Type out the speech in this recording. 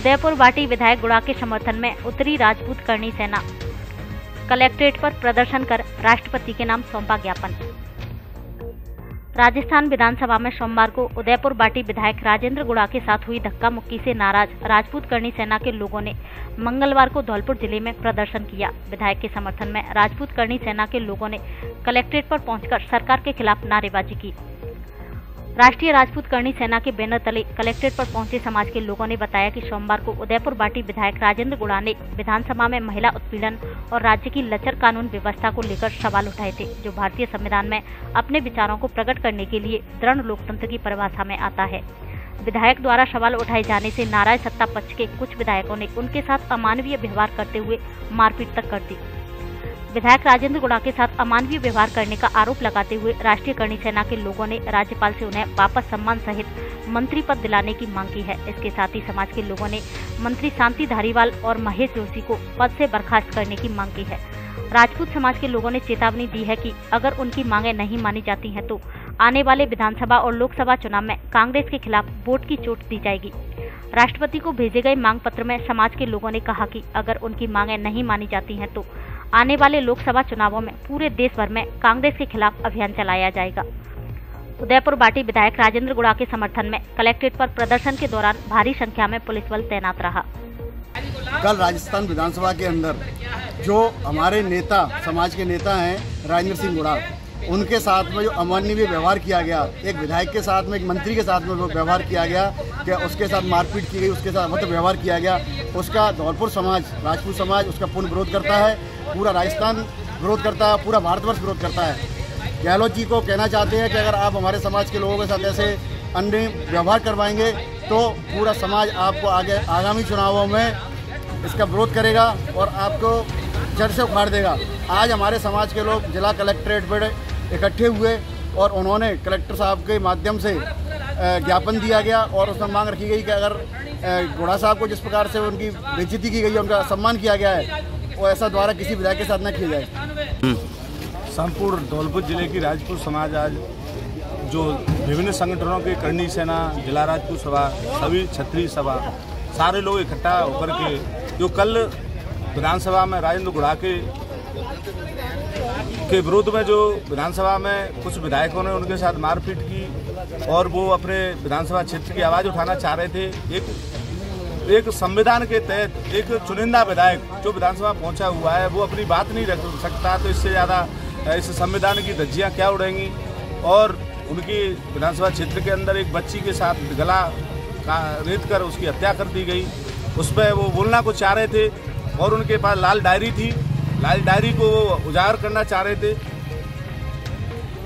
उदयपुरवाटी विधायक गुढ़ा के समर्थन में उतरी राजपूत करणी सेना। कलेक्ट्रेट पर प्रदर्शन कर राष्ट्रपति के नाम सौंपा ज्ञापन। राजस्थान विधानसभा में सोमवार को उदयपुरवाटी विधायक राजेंद्र गुढ़ा के साथ हुई धक्का मुक्की से नाराज राजपूत करणी सेना के लोगों ने मंगलवार को धौलपुर जिले में प्रदर्शन किया। विधायक के समर्थन में राजपूत करणी सेना के लोगों ने कलेक्ट्रेट पर पहुंचकर सरकार के खिलाफ नारेबाजी की। राष्ट्रीय राजपूत करणी सेना के बैनर तले कलेक्ट्रेट पर पहुंचे समाज के लोगों ने बताया कि सोमवार को उदयपुरवाटी विधायक राजेंद्र गुढ़ा ने विधानसभा में महिला उत्पीड़न और राज्य की लचर कानून व्यवस्था को लेकर सवाल उठाए थे, जो भारतीय संविधान में अपने विचारों को प्रकट करने के लिए दृढ़ लोकतंत्र की परिभाषा में आता है। विधायक द्वारा सवाल उठाए जाने से नाराज सत्ता पक्ष के कुछ विधायकों ने उनके साथ अमानवीय व्यवहार करते हुए मारपीट तक कर दी। विधायक राजेंद्र गुढ़ा के साथ अमानवीय व्यवहार करने का आरोप लगाते हुए राष्ट्रीय करणी सेना के लोगों ने राज्यपाल से उन्हें वापस सम्मान सहित मंत्री पद दिलाने की मांग की है। इसके साथ ही समाज के लोगों ने मंत्री शांति धारीवाल और महेश जोशी को पद से बर्खास्त करने की मांग की है। राजपूत समाज के लोगों ने चेतावनी दी है कि अगर उनकी मांगें नहीं मानी जाती हैं तो आने वाले विधानसभा और लोकसभा चुनाव में कांग्रेस के खिलाफ वोट की चोट दी जाएगी। राष्ट्रपति को भेजे गए मांग पत्र में समाज के लोगों ने कहा कि अगर उनकी मांगें नहीं मानी जाती हैं तो आने वाले लोकसभा चुनावों में पूरे देश भर में कांग्रेस के खिलाफ अभियान चलाया जाएगा। उदयपुरवाटी विधायक राजेंद्र गुढ़ा के समर्थन में कलेक्ट्रेट पर प्रदर्शन के दौरान भारी संख्या में पुलिस बल तैनात रहा। कल राजस्थान विधानसभा के अंदर जो हमारे नेता, समाज के नेता हैं, राजेंद्र सिंह गुढ़ा, उनके साथ में जो अमानवीय व्यवहार किया गया, एक विधायक के साथ में, एक मंत्री के साथ में वो व्यवहार किया गया कि उसके साथ मारपीट की गई, उसके साथ मतलब व्यवहार किया गया, उसका धौलपुर समाज, राजपूत समाज उसका पूर्ण विरोध करता है, पूरा राजस्थान विरोध करता है, पूरा भारतवर्ष विरोध करता है। गहलोत जी को कहना चाहते हैं कि अगर आप हमारे समाज के लोगों के साथ ऐसे अन्य व्यवहार करवाएंगे तो पूरा समाज आपको आगे आगामी चुनावों में इसका विरोध करेगा और आपको जड़ से उखाड़ देगा। आज हमारे समाज के लोग जिला कलेक्ट्रेट पर इकट्ठे हुए और उन्होंने कलेक्टर साहब के माध्यम से ज्ञापन दिया गया और उसमें मांग रखी गई कि अगर गुढ़ा साहब को जिस प्रकार से उनकी बेइज्जती की गई है, उनका सम्मान किया गया है, और ऐसा द्वारा किसी विधायक के साथ न किया जाए। संपूर्ण धौलपुर जिले की राजपूत समाज आज जो विभिन्न संगठनों के करणी सेना, जिला राजपूत सभा, सभी क्षत्रिय सभा, सारे लोग इकट्ठा होकर के जो कल विधानसभा में राजेंद्र गुढ़ा के विरोध में जो विधानसभा में कुछ विधायकों ने उनके साथ मारपीट की और वो अपने विधानसभा क्षेत्र की आवाज़ उठाना चाह रहे थे। एक संविधान के तहत एक चुनिंदा विधायक जो विधानसभा पहुंचा हुआ है वो अपनी बात नहीं रख सकता, तो इससे ज़्यादा इस संविधान की धज्जियां क्या उड़ेंगी। और उनकी विधानसभा क्षेत्र के अंदर एक बच्ची के साथ गला रेत कर उसकी हत्या कर दी गई। उस पर वो बोलना को चाह रहे थे और उनके पास लाल डायरी थी, लाल डायरी को उजागर करना चाह रहे थे,